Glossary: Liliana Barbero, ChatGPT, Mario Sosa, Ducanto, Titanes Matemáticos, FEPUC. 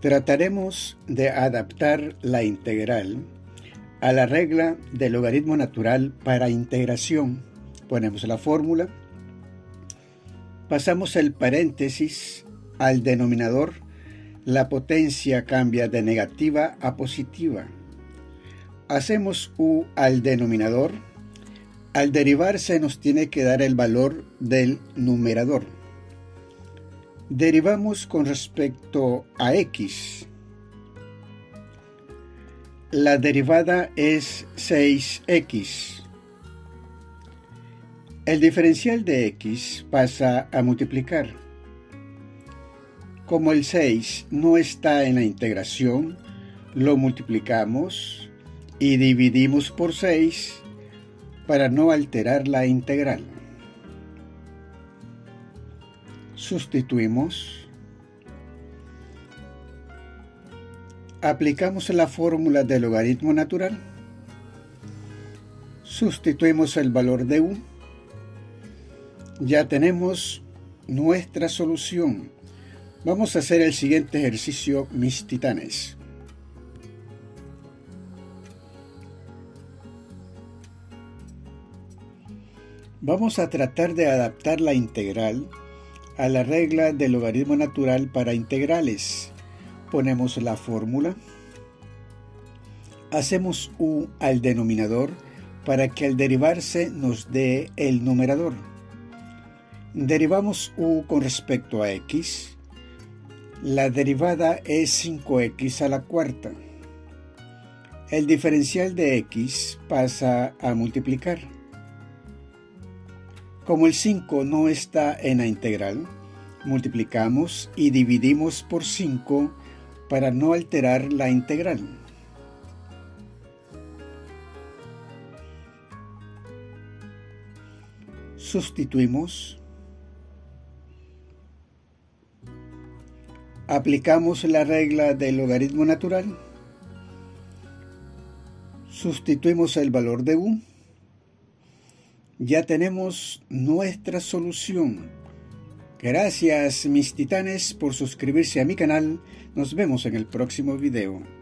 Trataremos de adaptar la integral a la regla del logaritmo natural para integración. Ponemos la fórmula, pasamos el paréntesis al denominador, la potencia cambia de negativa a positiva. Hacemos u al denominador, al derivarse nos tiene que dar el valor del numerador. Derivamos con respecto a x. La derivada es 6x. El diferencial de x pasa a multiplicar. Como el 6 no está en la integración, lo multiplicamos y dividimos por 6 para no alterar la integral. Sustituimos. Aplicamos la fórmula del logaritmo natural. Sustituimos el valor de u. Ya tenemos nuestra solución. Vamos a hacer el siguiente ejercicio, mis titanes. Vamos a tratar de adaptar la integral a la regla del logaritmo natural para integrales. Ponemos la fórmula, hacemos u al denominador para que al derivarse nos dé el numerador. Derivamos u con respecto a x, la derivada es 5x a la cuarta. El diferencial de x pasa a multiplicar. Como el 5 no está en la integral, multiplicamos y dividimos por 5 para no alterar la integral. Sustituimos. Aplicamos la regla del logaritmo natural. Sustituimos el valor de u. Ya tenemos nuestra solución. Gracias, mis titanes, por suscribirse a mi canal. Nos vemos en el próximo video.